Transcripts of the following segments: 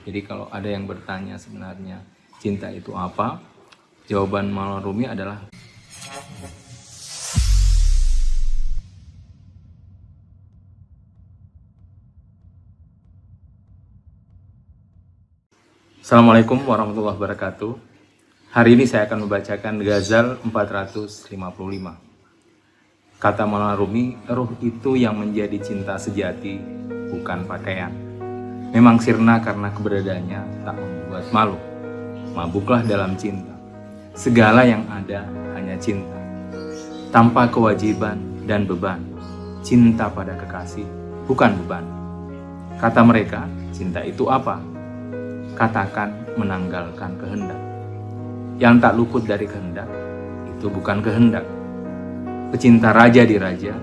Jadi kalau ada yang bertanya sebenarnya cinta itu apa, jawaban Maulana Rumi adalah Assalamualaikum warahmatullahi wabarakatuh. Hari ini saya akan membacakan Gazal 455. Kata Maulana Rumi, ruh itu yang menjadi cinta sejati, bukan pakaian. Memang sirna karena keberadaannya tak membuat malu. Mabuklah dalam cinta. Segala yang ada hanya cinta. Tanpa kewajiban dan beban. Cinta pada kekasih, bukan beban. Kata mereka, cinta itu apa? Katakan menanggalkan kehendak. Yang tak luput dari kehendak, itu bukan kehendak. Pecinta raja diraja,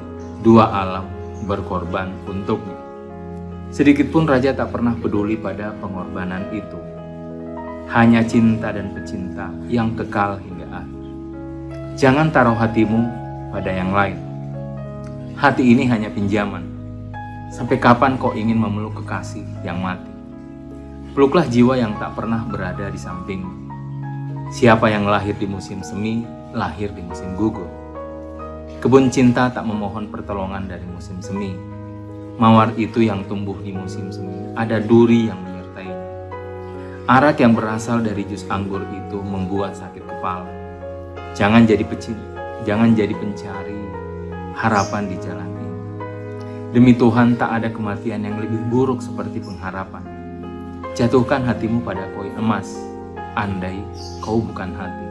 dua alam berkorban untuknya. Sedikit pun raja tak pernah peduli pada pengorbanan itu. Hanya cinta dan pecinta yang kekal hingga akhir. Jangan taruh hatimu pada yang lain. Hati ini hanya pinjaman. Sampai kapan kau ingin memeluk kekasih yang mati? Peluklah jiwa yang tak pernah berada di sampingmu. Siapa yang lahir di musim semi, lahir di musim gugur. Kebun cinta tak memohon pertolongan dari musim semi. Mawar itu yang tumbuh di musim semi, ada duri yang menyertainya. Arak yang berasal dari jus anggur itu membuat sakit kepala. Jangan jadi pecinta, jangan jadi pencari harapan di jalan ini. Demi Tuhan tak ada kematian yang lebih buruk seperti pengharapan. Jatuhkan hatimu pada koin emas, andai kau bukan hati.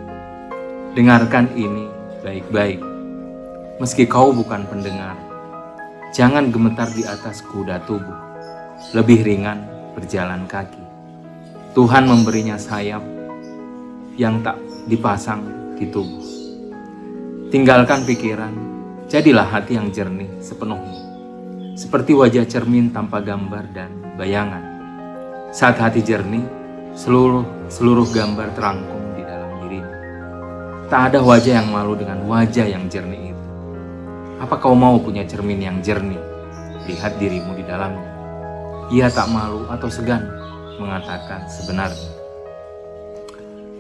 Dengarkan ini baik-baik, meski kau bukan pendengar. Jangan gemetar di atas kuda tubuh, lebih ringan berjalan kaki. Tuhan memberinya sayap yang tak dipasang di tubuh. Tinggalkan pikiran, jadilah hati yang jernih sepenuhnya. Seperti wajah cermin tanpa gambar dan bayangan. Saat hati jernih, seluruh gambar terangkum di dalam dirinya. Tak ada wajah yang malu dengan wajah yang jernih. Apa kau mau punya cermin yang jernih? Lihat dirimu di dalamnya. Ia tak malu atau segan mengatakan sebenarnya.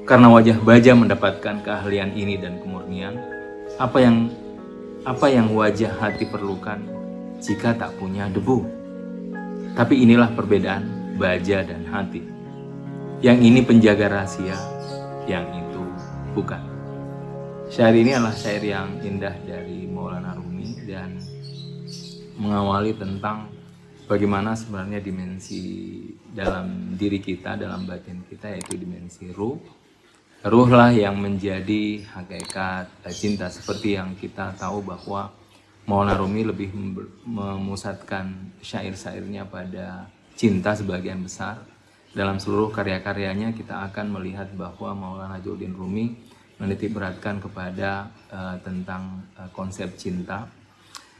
Karena wajah baja mendapatkan keahlian ini dan kemurnian, apa yang wajah hati perlukan jika tak punya debu? Tapi inilah perbedaan baja dan hati. Yang ini penjaga rahasia, yang itu bukan. Syair ini adalah syair yang indah dari Maulana Rumi dan mengawali tentang bagaimana sebenarnya dimensi dalam diri kita, dalam batin kita, yaitu dimensi ruh. Ruhlah yang menjadi hakikat cinta, seperti yang kita tahu bahwa Maulana Rumi lebih memusatkan syair-syairnya pada cinta sebagian besar. Dalam seluruh karya-karyanya kita akan melihat bahwa Maulana Jalaluddin Rumi menitikberatkan kepada tentang konsep cinta,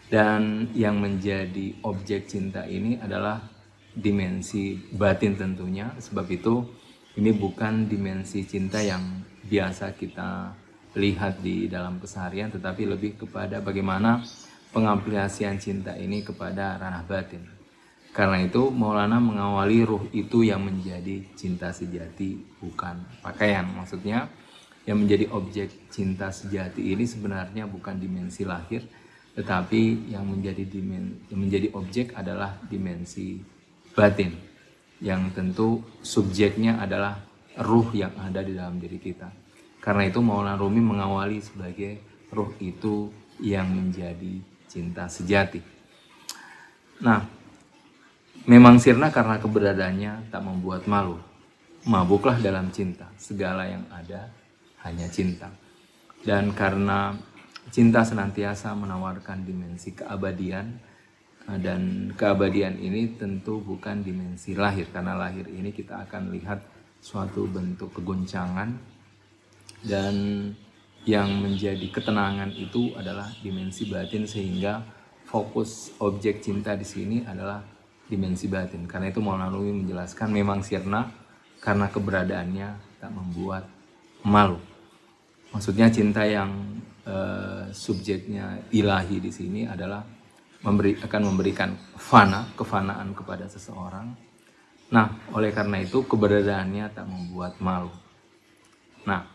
dan yang menjadi objek cinta ini adalah dimensi batin tentunya. Sebab itu ini bukan dimensi cinta yang biasa kita lihat di dalam keseharian, tetapi lebih kepada bagaimana pengampliasian cinta ini kepada ranah batin. Karena itu Maulana mengawali ruh itu yang menjadi cinta sejati, bukan pakaian. Maksudnya yang menjadi objek cinta sejati ini sebenarnya bukan dimensi lahir, tetapi yang menjadi objek adalah dimensi batin, yang tentu subjeknya adalah ruh yang ada di dalam diri kita. Karena itu Maulana Rumi mengawali sebagai ruh itu yang menjadi cinta sejati. Nah, memang sirna karena keberadaannya tak membuat malu. Mabuklah dalam cinta, segala yang ada hanya cinta. Dan karena cinta senantiasa menawarkan dimensi keabadian, dan keabadian ini tentu bukan dimensi lahir, karena lahir ini kita akan lihat suatu bentuk kegoncangan, dan yang menjadi ketenangan itu adalah dimensi batin, sehingga fokus objek cinta di sini adalah dimensi batin. Karena itu Maulana Rumi menjelaskan memang sirna karena keberadaannya tak membuat malu. Maksudnya cinta yang subjeknya ilahi di sini adalah akan memberikan kefanaan kepada seseorang, Nah, oleh karena itu keberadaannya tak membuat malu. Nah,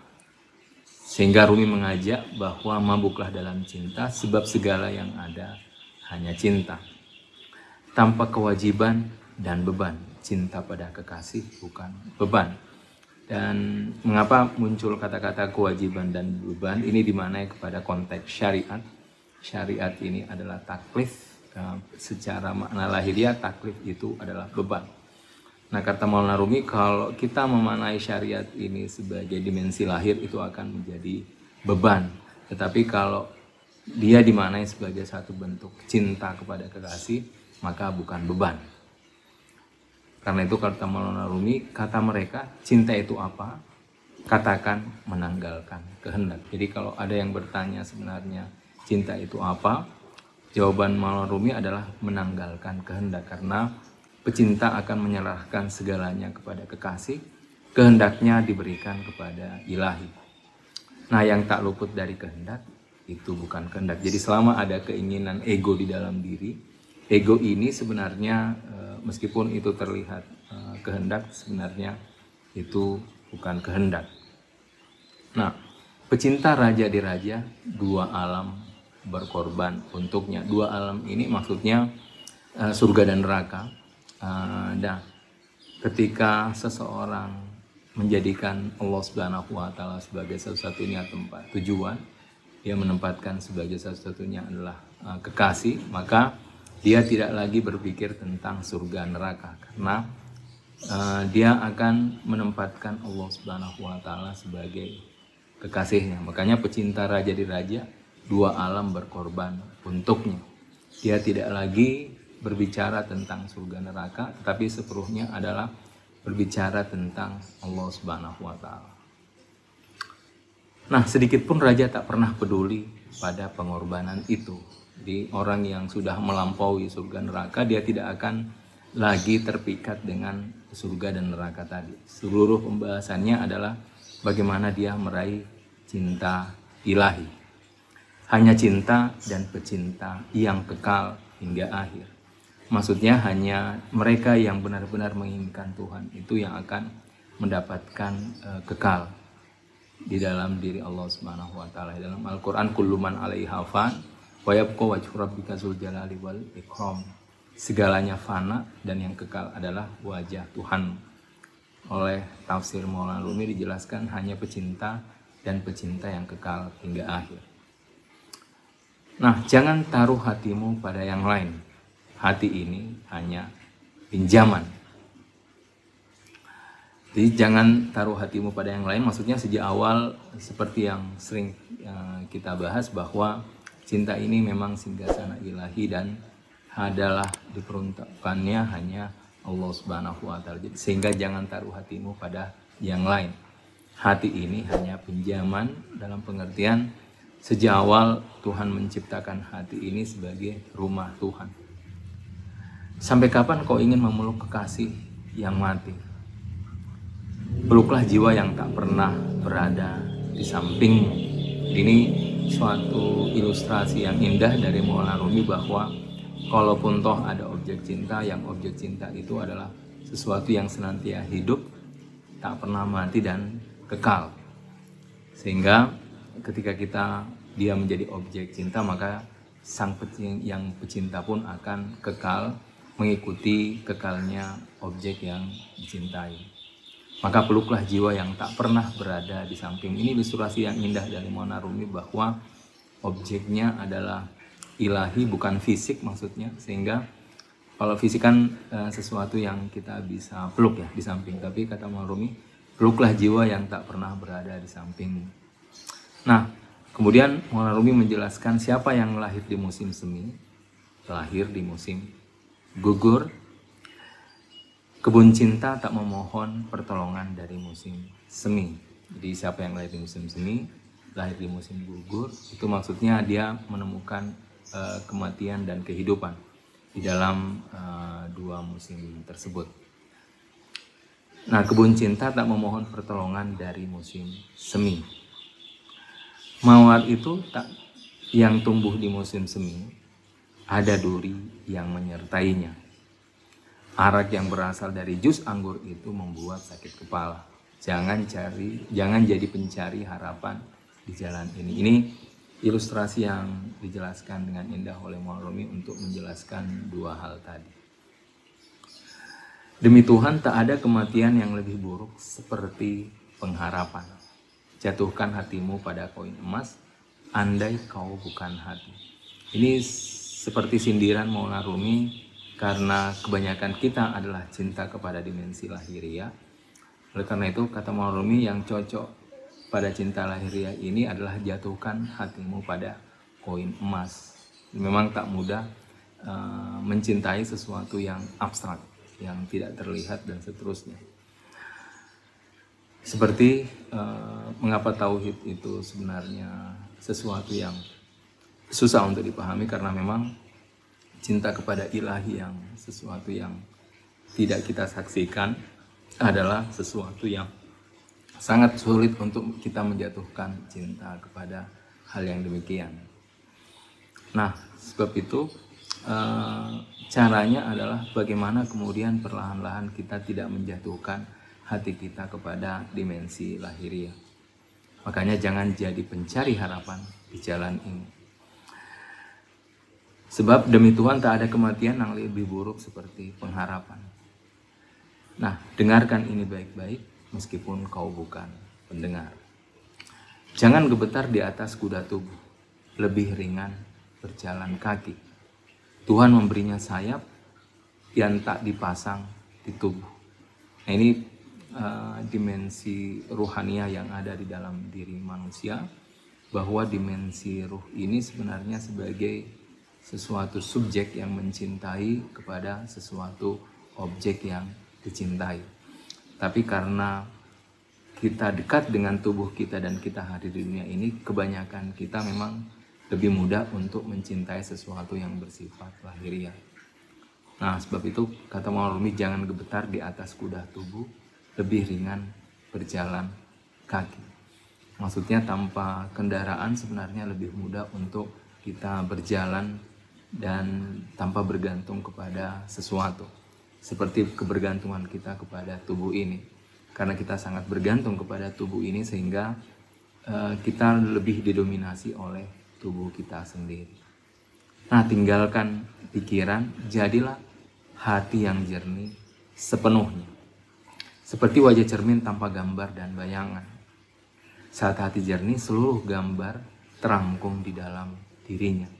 sehingga Rumi mengajak bahwa mabuklah dalam cinta, sebab segala yang ada hanya cinta. Tanpa kewajiban dan beban, cinta pada kekasih bukan beban. Dan mengapa muncul kata-kata kewajiban dan beban? Ini dimaknai kepada konteks syariat. Syariat ini adalah taklif. Secara makna lahiriah, taklif itu adalah beban. Nah, kata Maulana Rumi, kalau kita memaknai syariat ini sebagai dimensi lahir, itu akan menjadi beban. Tetapi kalau dia dimaknai sebagai satu bentuk cinta kepada kekasih, maka bukan beban. Karena itu kata Maulana Rumi, kata mereka, cinta itu apa? Katakan menanggalkan kehendak. Jadi kalau ada yang bertanya sebenarnya cinta itu apa, jawaban Maulana Rumi adalah menanggalkan kehendak. Karena pecinta akan menyerahkan segalanya kepada kekasih, kehendaknya diberikan kepada ilahi. Nah, yang tak luput dari kehendak, itu bukan kehendak. Jadi selama ada keinginan ego di dalam diri, ego ini sebenarnya meskipun itu terlihat kehendak, sebenarnya itu bukan kehendak. Nah, pecinta raja diraja, dua alam berkorban untuknya. Dua alam ini maksudnya surga dan neraka. Nah, ketika seseorang menjadikan Allah Subhanahu wa Ta'ala sebagai satu-satunya tempat tujuan, dia menempatkan sebagai satu-satunya adalah kekasih, maka dia tidak lagi berpikir tentang surga neraka, karena dia akan menempatkan Allah Subhanahu wa Ta'ala sebagai kekasihnya. Makanya pecinta raja diraja, dua alam berkorban untuknya. Dia tidak lagi berbicara tentang surga neraka, tetapi sepenuhnya adalah berbicara tentang Allah Subhanahu wa Ta'ala. Nah, sedikit pun raja tak pernah peduli pada pengorbanan itu. Jadi orang yang sudah melampaui surga neraka, dia tidak akan lagi terpikat dengan surga dan neraka tadi. Seluruh pembahasannya adalah bagaimana dia meraih cinta ilahi. Hanya cinta dan pecinta yang kekal hingga akhir. Maksudnya hanya mereka yang benar-benar menginginkan Tuhan itu yang akan mendapatkan kekal di dalam diri Allah Subhanahu wa Ta'ala. Dalam Al-Quran, kullu man 'alaiha fan wa yabqa wajhu rabbika dzul jalali wal ikram. Segalanya fana dan yang kekal adalah wajah Tuhan. Oleh tafsir Maulana Rumi dijelaskan hanya pecinta dan pecinta yang kekal hingga akhir. Nah, jangan taruh hatimu pada yang lain. Hati ini hanya pinjaman. Jadi jangan taruh hatimu pada yang lain. Maksudnya sejak awal seperti yang sering kita bahas, bahwa cinta ini memang singgasana ilahi dan adalah diperuntukkannya hanya Allah Subhanahu wa Ta'ala. Sehingga jangan taruh hatimu pada yang lain. Hati ini hanya pinjaman, dalam pengertian sejak awal Tuhan menciptakan hati ini sebagai rumah Tuhan. Sampai kapan kau ingin memeluk kekasih yang mati? Peluklah jiwa yang tak pernah berada di sampingmu. Ini suatu ilustrasi yang indah dari Maulana Rumi, bahwa kalaupun toh ada objek cinta, yang objek cinta itu adalah sesuatu yang senantiasa hidup, tak pernah mati dan kekal. Sehingga ketika dia menjadi objek cinta, maka sang pecinta pun akan kekal, mengikuti kekalnya objek yang dicintai. Maka peluklah jiwa yang tak pernah berada di samping. Ini ilustrasi yang indah dari Maulana Rumi, bahwa objeknya adalah ilahi, bukan fisik maksudnya. Sehingga kalau fisik kan sesuatu yang kita bisa peluk ya, di samping. Tapi kata Maulana Rumi, peluklah jiwa yang tak pernah berada di sampingmu. Nah, kemudian Maulana Rumi menjelaskan siapa yang lahir di musim semi, lahir di musim gugur. Kebun cinta tak memohon pertolongan dari musim semi. Jadi siapa yang lahir di musim semi, lahir di musim gugur, itu maksudnya dia menemukan kematian dan kehidupan di dalam dua musim tersebut. Nah, kebun cinta tak memohon pertolongan dari musim semi. Mawar itu yang tumbuh di musim semi, ada duri yang menyertainya. Arak yang berasal dari jus anggur itu membuat sakit kepala. Jangan jadi pencari harapan di jalan ini. Ini ilustrasi yang dijelaskan dengan indah oleh Maulana Rumi untuk menjelaskan dua hal tadi. Demi Tuhan, tak ada kematian yang lebih buruk seperti pengharapan. Jatuhkan hatimu pada koin emas, andai kau bukan hati. Ini seperti sindiran Maulana Rumi, karena kebanyakan kita adalah cinta kepada dimensi lahiriah. Oleh karena itu, kata Maulana Rumi, yang cocok pada cinta lahiriah ini adalah jatuhkan hatimu pada koin emas. Memang tak mudah mencintai sesuatu yang abstrak, yang tidak terlihat dan seterusnya. Seperti mengapa tauhid itu sebenarnya sesuatu yang susah untuk dipahami, karena memang cinta kepada ilahi yang sesuatu yang tidak kita saksikan adalah sesuatu yang sangat sulit untuk kita menjatuhkan cinta kepada hal yang demikian. Nah, sebab itu caranya adalah bagaimana kemudian perlahan-lahan kita tidak menjatuhkan hati kita kepada dimensi lahiriah. Makanya jangan jadi pencari harapan di jalan ini. Sebab demi Tuhan, tak ada kematian yang lebih buruk seperti pengharapan. Nah, dengarkan ini baik-baik, meskipun kau bukan pendengar. Jangan gemetar di atas kuda tubuh, lebih ringan berjalan kaki. Tuhan memberinya sayap yang tak dipasang di tubuh. Nah, ini dimensi ruhania yang ada di dalam diri manusia, bahwa dimensi ruh ini sebenarnya sebagai sesuatu subjek yang mencintai kepada sesuatu objek yang dicintai. Tapi karena kita dekat dengan tubuh kita dan kita hadir di dunia ini, kebanyakan kita memang lebih mudah untuk mencintai sesuatu yang bersifat lahiriah. Nah, sebab itu kata Maulana Rumi, jangan gemetar di atas kuda tubuh, lebih ringan berjalan kaki. Maksudnya tanpa kendaraan sebenarnya lebih mudah untuk kita berjalan dan tanpa bergantung kepada sesuatu. Seperti kebergantungan kita kepada tubuh ini. Karena kita sangat bergantung kepada tubuh ini, sehingga kita lebih didominasi oleh tubuh kita sendiri. Nah, tinggalkan pikiran, jadilah hati yang jernih sepenuhnya. Seperti wajah cermin tanpa gambar dan bayangan. Saat hati jernih, seluruh gambar terangkum di dalam dirinya.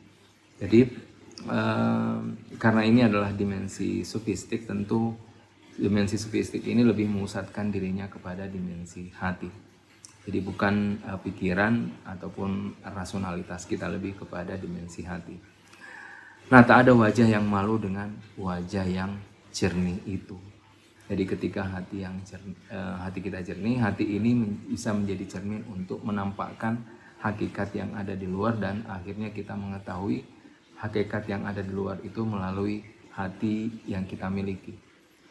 Jadi, karena ini adalah dimensi sufistik, tentu dimensi sufistik ini lebih memusatkan dirinya kepada dimensi hati. Jadi bukan pikiran ataupun rasionalitas kita, lebih kepada dimensi hati. Nah, tak ada wajah yang malu dengan wajah yang jernih itu. Jadi ketika hati kita jernih, hati ini bisa menjadi cermin untuk menampakkan hakikat yang ada di luar, dan akhirnya kita mengetahui hakikat yang ada di luar itu melalui hati yang kita miliki,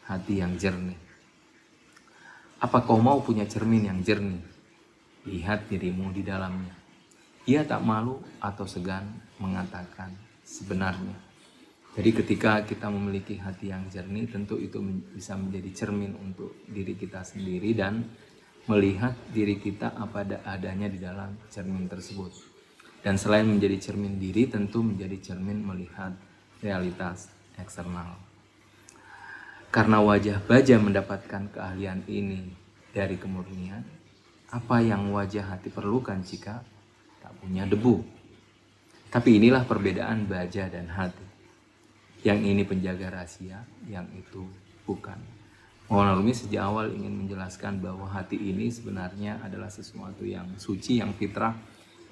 hati yang jernih. Apa kau mau punya cermin yang jernih? Lihat dirimu di dalamnya. Ia tak malu atau segan mengatakan sebenarnya. Jadi ketika kita memiliki hati yang jernih, tentu itu bisa menjadi cermin untuk diri kita sendiri dan melihat diri kita apa adanya di dalam cermin tersebut. Dan selain menjadi cermin diri, tentu menjadi cermin melihat realitas eksternal. Karena wajah baja mendapatkan keahlian ini dari kemurnian, apa yang wajah hati perlukan jika tak punya debu? Tapi inilah perbedaan baja dan hati. Yang ini penjaga rahasia, yang itu bukan. Maulana Rumi sejak awal ingin menjelaskan bahwa hati ini sebenarnya adalah sesuatu yang suci, yang fitrah,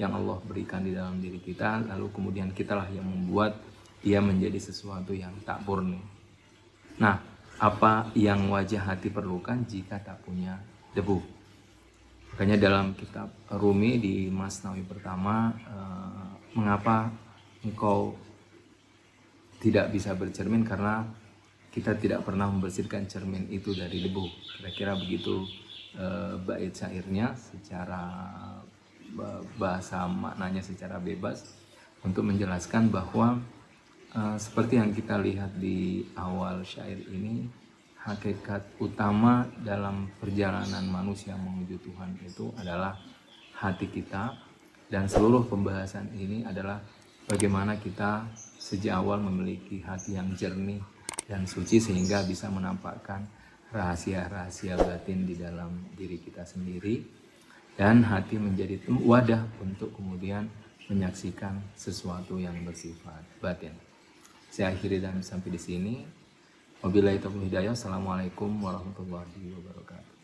yang Allah berikan di dalam diri kita, lalu kemudian kitalah yang membuat dia menjadi sesuatu yang tak murni. Nah, apa yang wajah hati perlukan jika tak punya debu? Makanya dalam kitab Rumi di Masnawi pertama, mengapa engkau tidak bisa bercermin? Karena kita tidak pernah membersihkan cermin itu dari debu. Kira-kira begitu bait syairnya secara bahasa maknanya, secara bebas, untuk menjelaskan bahwa seperti yang kita lihat di awal syair ini, hakikat utama dalam perjalanan manusia menuju Tuhan itu adalah hati kita, dan seluruh pembahasan ini adalah bagaimana kita sejak awal memiliki hati yang jernih dan suci sehingga bisa menampakkan rahasia-rahasia batin di dalam diri kita sendiri, dan hati menjadi wadah untuk kemudian menyaksikan sesuatu yang bersifat batin. Saya akhiri dan sampai di sini. Wabillahi taufiq wal hidayah. Assalamualaikum warahmatullahi wabarakatuh.